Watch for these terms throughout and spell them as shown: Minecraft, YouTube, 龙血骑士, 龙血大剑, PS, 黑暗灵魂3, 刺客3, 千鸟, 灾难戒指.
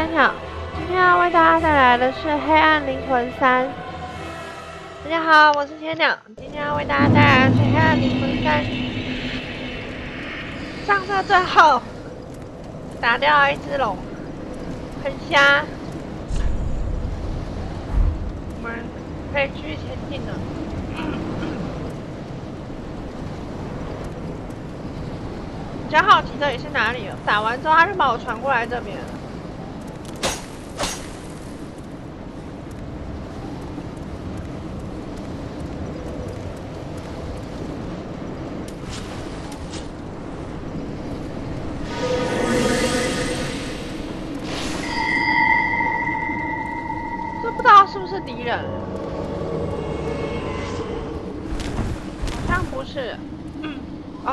三条，今天要为大家带来的是《黑暗灵魂3》。大家好，我是千鸟，今天要为大家带来的是《黑暗灵魂3》。上车最后打掉了一只龙，很瞎。我们可以继续前进了。比较好奇这里是哪里？打完之后他就把我传过来这边。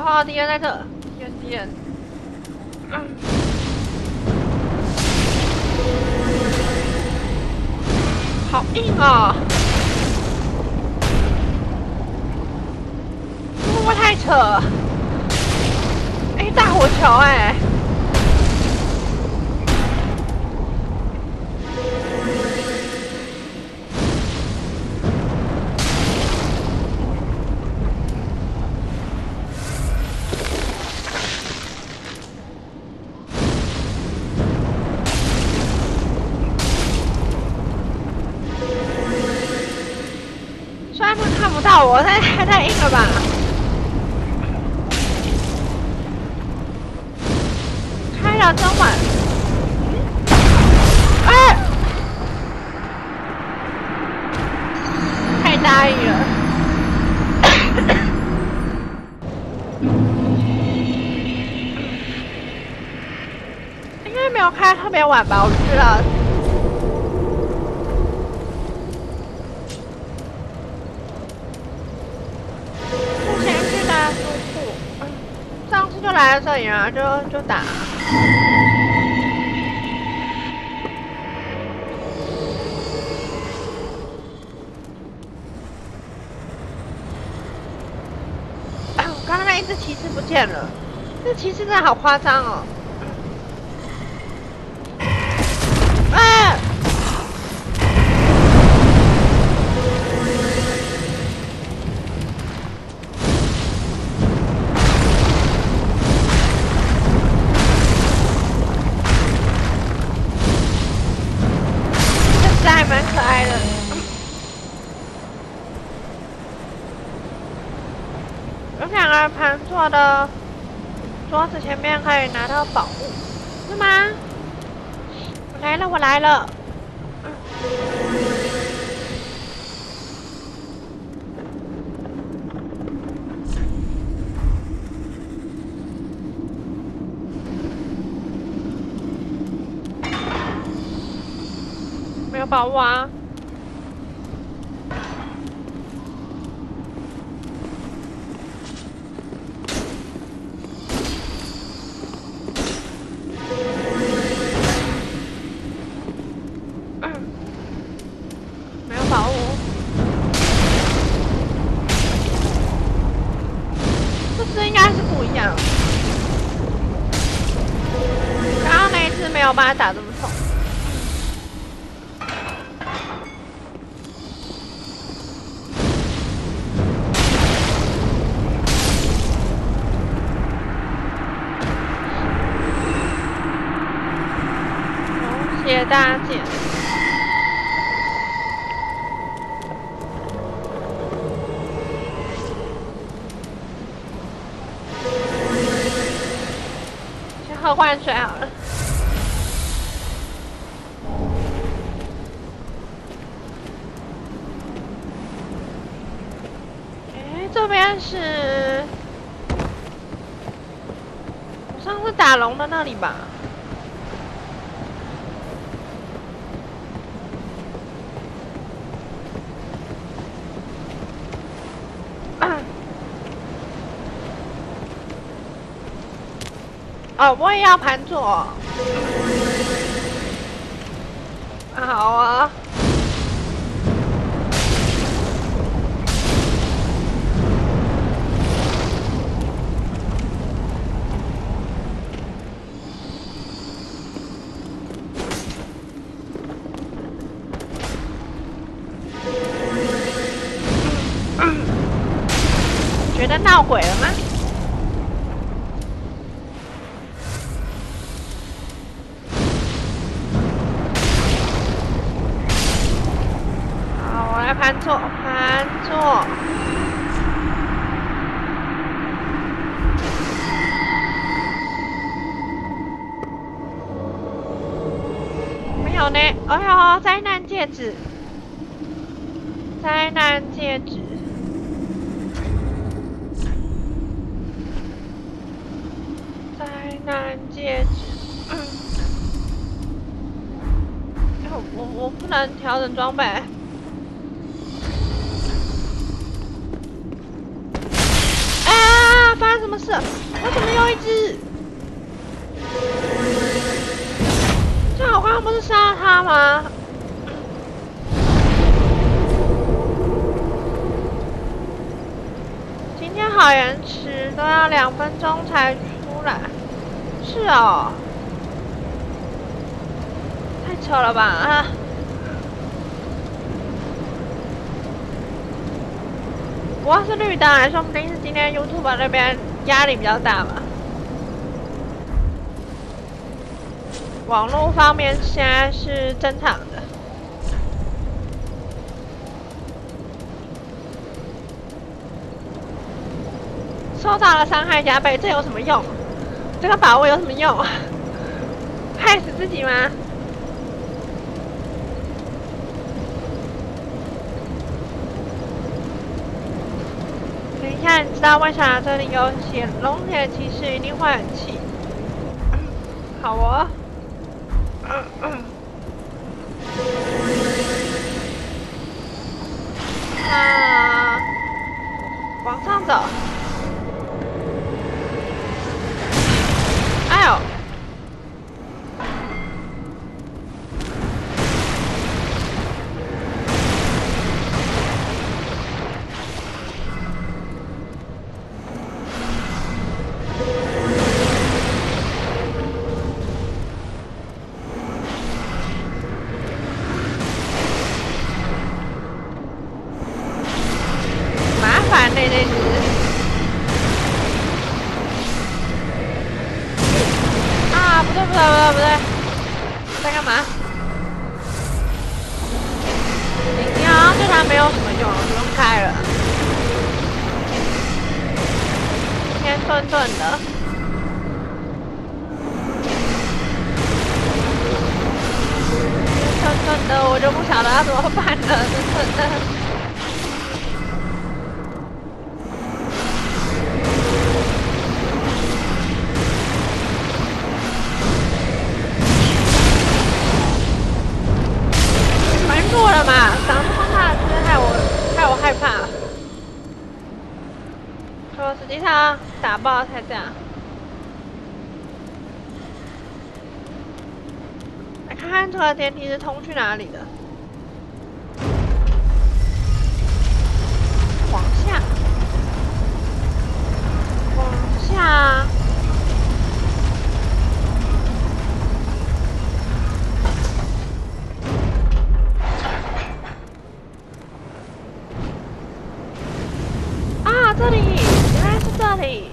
哦，敌人在这，敌人。好硬啊！会不会太扯？哎，大火球哎！我太硬了吧！开了真晚。哎！太大意了。应该没有开特别晚吧？我知道。 来到这里啊，就打。哎，我刚刚那一只骑士不见了，这骑士真的好夸张哦！哎，盘坐的桌子前面可以拿到宝物，是吗？我来了。没有宝物啊。 我把他打这么痛，龙血大剑，先喝罐水好了。 这边是我上次打龙的那里吧？哦，我也要盘坐、哦。好啊。该闹鬼了吗？好，我来盘坐，盘坐。 哎呦，灾难戒指！灾难戒指！灾难戒指！哎，我不能调整装备。 发生什么事？我怎么又一只？ 我刚刚不是杀了他吗？今天好延迟，都要2分钟才出来。是哦，太扯了吧啊！我要是绿灯，说不定是今天 YouTube 那边压力比较大吧。 网络方面现在是正常的。受到了伤害加倍，这有什么用？这个宝物有什么用？害死自己吗？等一下，你知道为啥这里有写龙血骑士一定会很气？好哦。 那往上走。哎呦！才这样。来看看这个电梯是通去哪里的。往下，往下。啊，这里，原来是这里。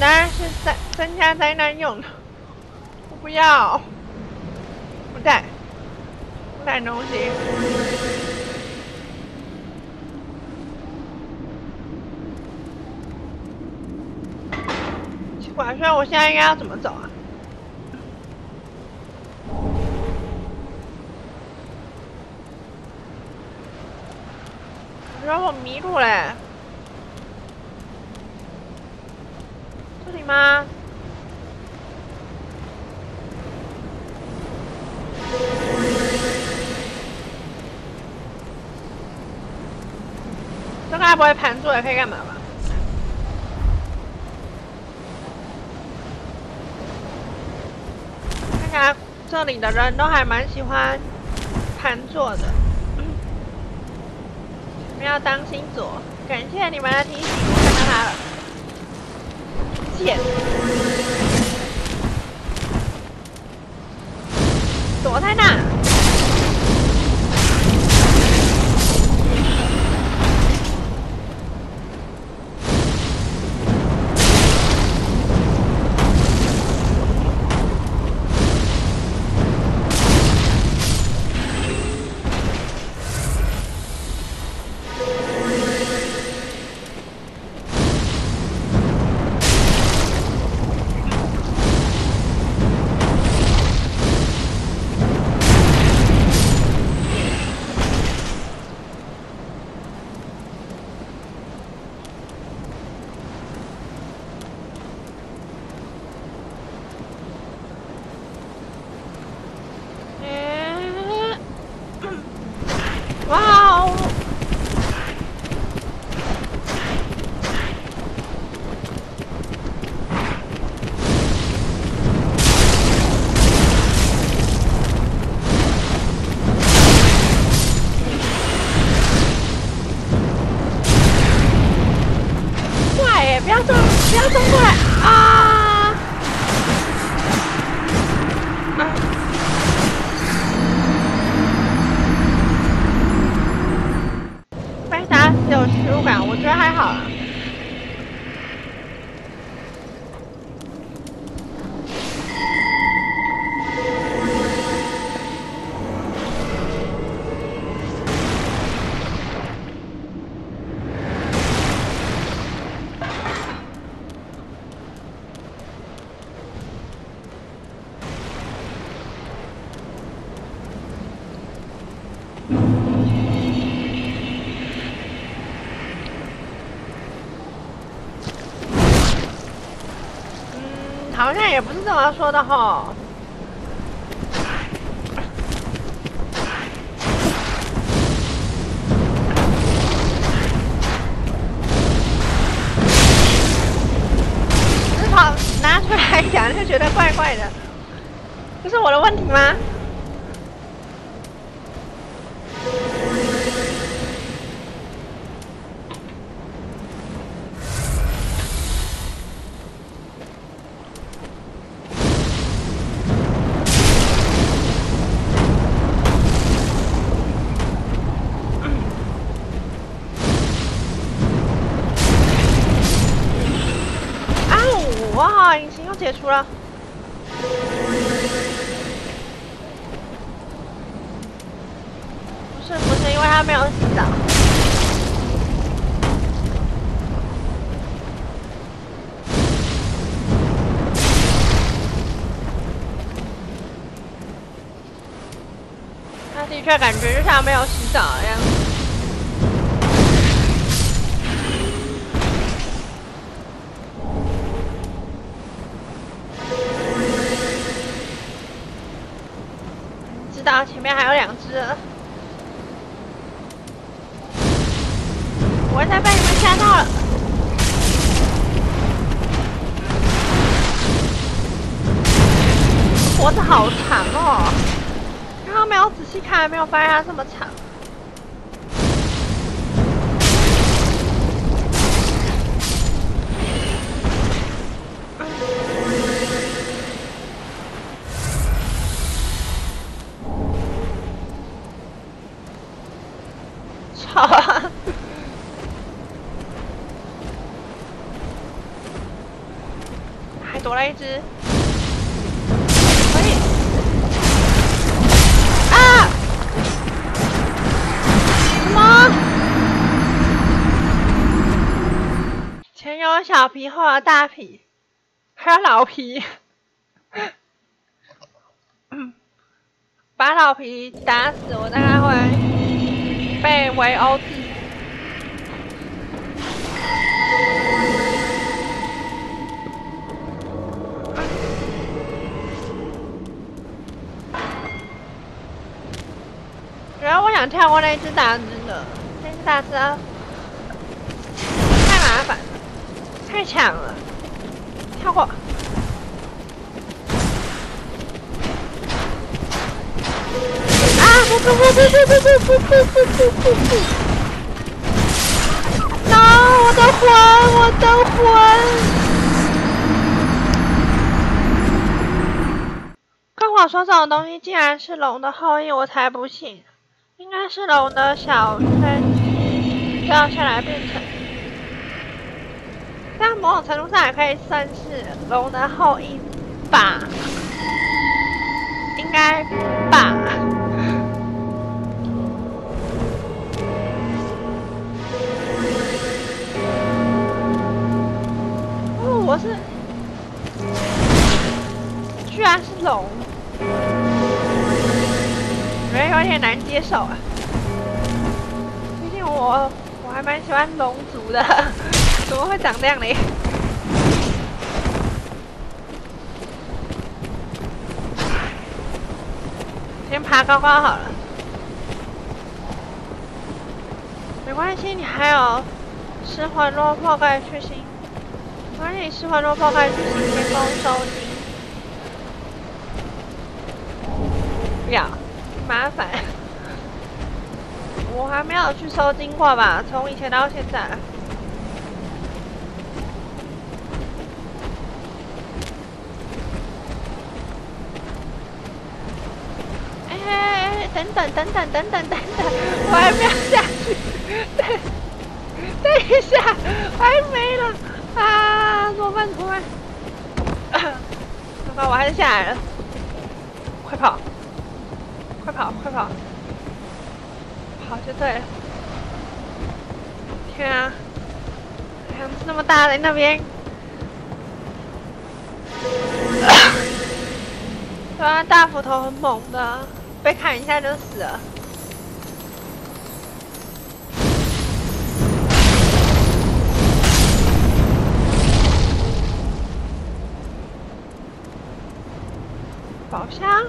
当然是增加灾难用的，我不要。带东西。奇怪，所以我现在应该要怎么走啊？ 然后我迷路嘞，这里吗？这该不会盘住了可以干嘛吧？看看这里的人都还蛮喜欢盘坐的。 要当心左，感谢你们的提醒，看到他了，贱，躲在那，好像也不是这么说的吼。 拿出来讲就觉得怪怪的，这是我的问题吗？解除了。 不是，因为他没有洗澡。他的确感觉就像没有洗澡一样。 前面还有两只，我再被你们吓到了。脖子好长哦，刚刚没有仔细看，没有发现它这么长。 好啊！还躲了一只，可以。前有小皮，后有大皮，还有老皮。把老皮打死，我大概会被围殴致死。 主要我想跳过那只大只的，那只大只啊，太麻烦，太强了，跳过。啊！不！No， 我的魂，我的魂！跟我说这种东西竟然是龙的后裔，我才不信。 应该是龙的小圈掉下来变成，但某种程度上也可以算是龙的后裔吧，应该吧。哦，我是，居然是龙。 有点难接受啊，毕竟我还蛮喜欢龙族的，怎么会长这样嘞？先爬高高好了，没关系，你还有失魂落魄可以去新，没关系，你失魂落魄可以去新天宫收金，不要。 麻烦，我还没有去收金过吧？从以前到现在，哎，等等，我还没有下去，等一下，还没了啊！怎么办？怎么办？我还是下来了，快跑！ 快跑！跑就对了。天啊！胆子那么大的那边，对啊，大斧头很猛的，被砍一下就死了。宝箱。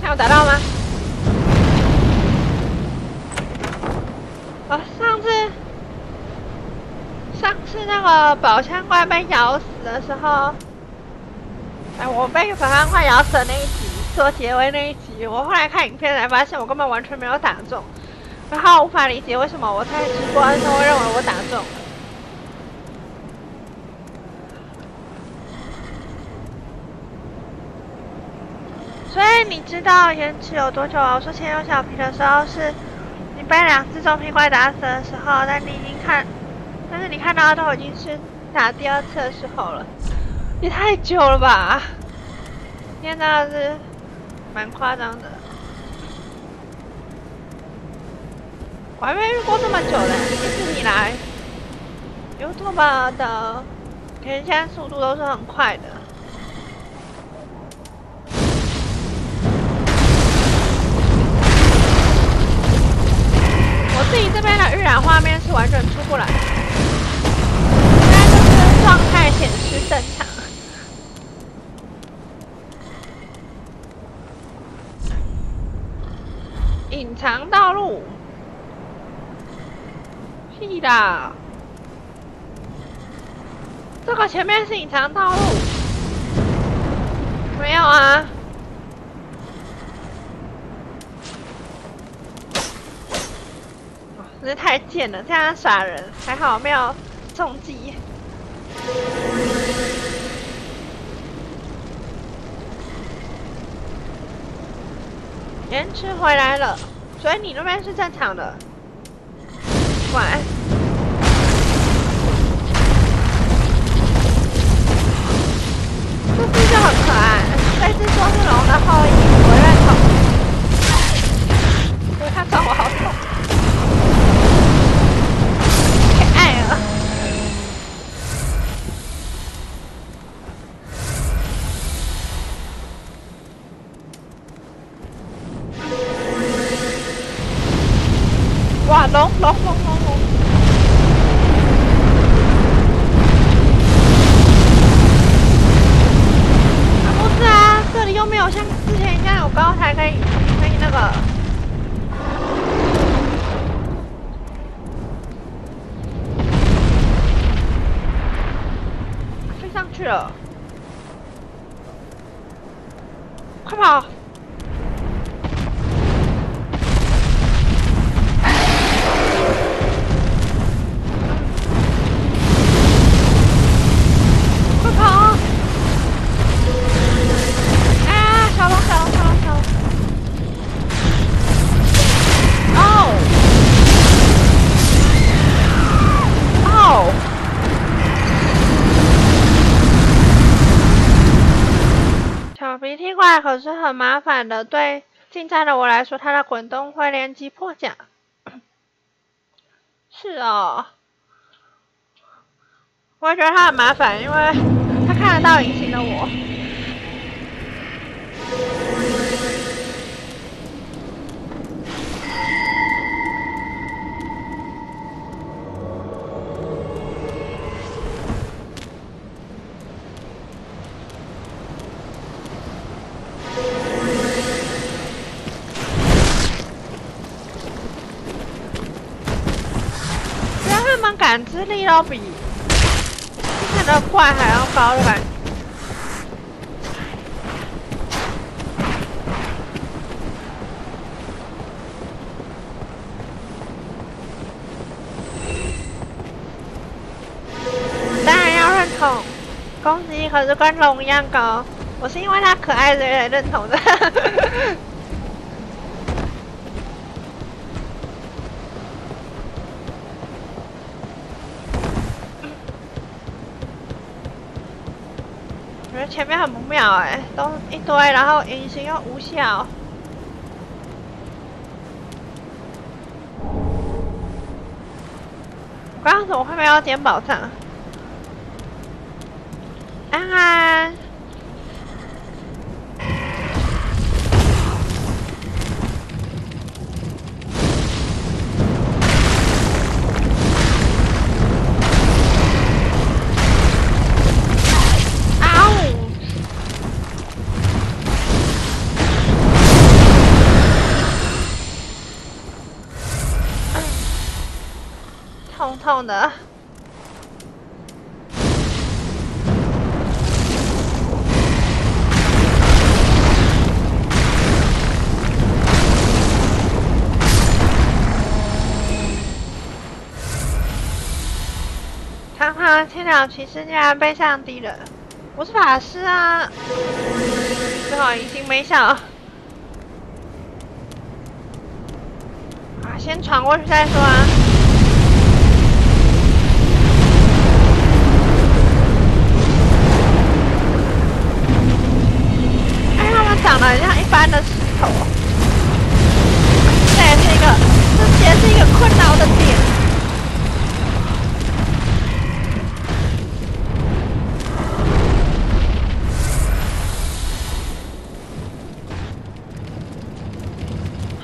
看我打到吗？哦，上次那个宝箱怪被咬死的时候，哎，我被宝箱怪咬死的那一集做结尾那一集，我后来看影片才发现我根本完全没有打中，然后无法理解为什么我在直播的时候会认为我打中了。 所以你知道延迟有多久啊？我说前有小皮的时候，是你被2只中皮怪打死的时候，但是你看到都已经是打第2次的时候了，也太久了吧？现在是蛮夸张的，我还没遇过这么久的，一直以来 ，YouTube 的连线速度都是很快的。 自己这边的预览画面是完全出不来的，应该就是状态显示正常。隐藏道路，屁啦！这个前面是隐藏道路，没有啊。 真是太贱了，这样耍人，还好没有中计。延迟回来了，所以你那边是正常的。晚安。这只就很可爱，这只说是龙的后裔，我认同。ลง然后是啊，这里又没有像之前一样有高台可以那个。 去了，快跑！快跑！啊！小龙！哦！哦！ 小鼻涕怪可是很麻烦的，对近战的我来说，它的滚动会连击破甲。是哦，我也觉得它很麻烦，因为它看得到隐形的我。感知力都比之前的怪还要高的感觉。当然要认同，攻击可是跟龙一样高，我是因为它可爱所以才认同的。前面很不妙哎，都一堆，然后隐形又无效。刚刚怎么会没有点宝藏？安安，痛的，堂堂青鸟骑士竟然被上帝了！我是法师啊，最好已经没效。啊，先闯过去再说啊。 长得很像一般的石头，这也是一个困扰的点。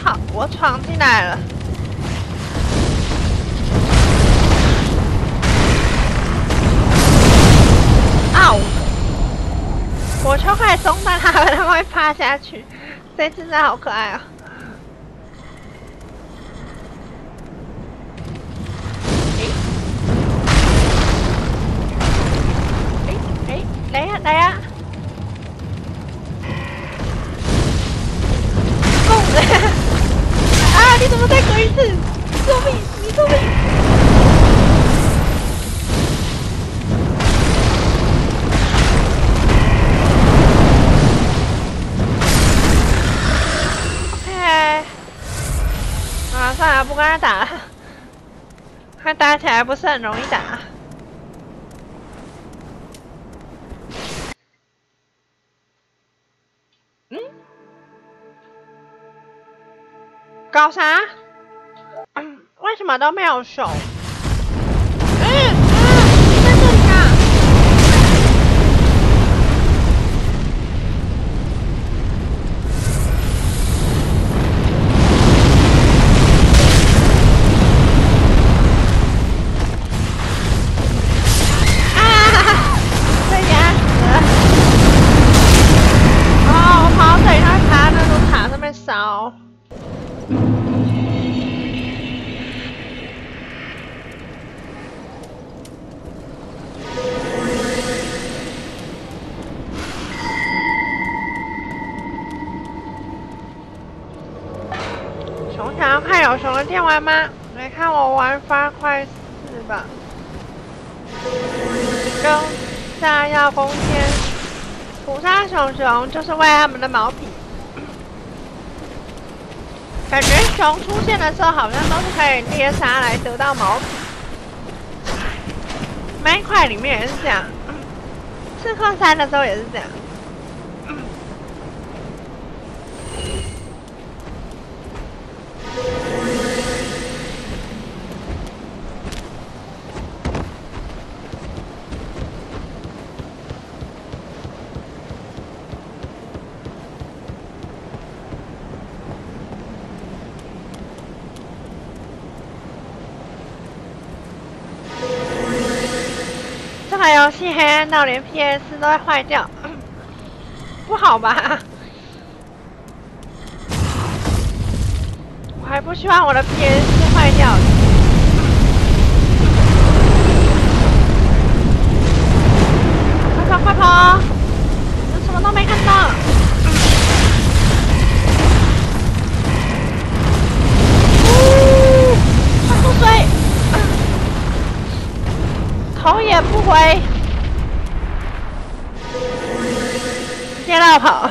好，我闯进来了。 火球快松散它们，它们会趴下去。这只真的好可爱啊！来呀来呀！够了！啊！你怎么再滚一次？救命！你救命！ 啊，算了，不跟他打了，他打起来不是很容易打。嗯？搞啥？为什么都没有熊？你在这里啊！ now.熊想要看有熊的电玩吗？来看我玩发快四吧。跟炸药攻坚。 捕杀熊熊就是为它们的毛皮。感觉熊出现的时候，好像都是可以猎杀来得到毛皮。Minecraft 里面也是这样，刺客3的时候也是这样。游戏黑暗到连 PS 都会坏掉，不好吧？我还不希望我的 PS 坏掉。快跑快跑！我什么都没看到。 头也不回，直接绕跑。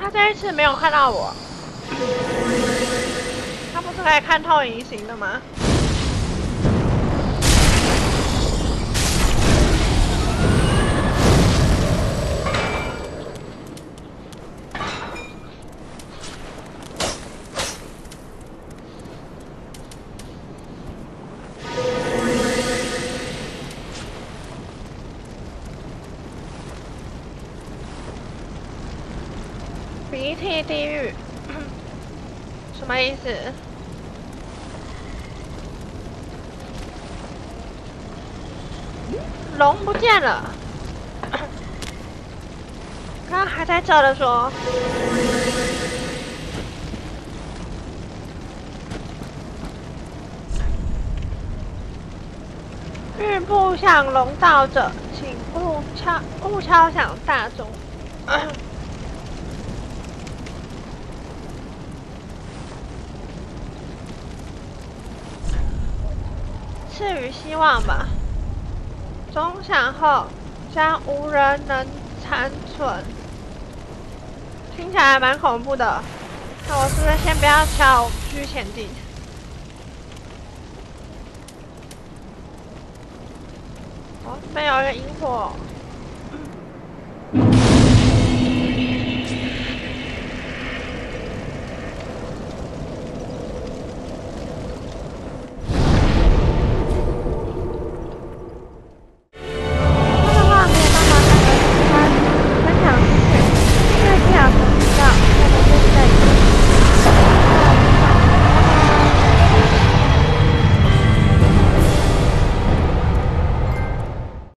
他这一次没有看到我，他不是可以看透隐形的吗？ 鼻涕地狱，什么意思？龙不见了，刚刚还在这的说。 日不向龙道者，请勿敲响大钟。赐予希望吧。钟响后，将无人能残存。听起来蛮恐怖的，那我是不是先不要敲？我们继续前进。 没有一个萤火。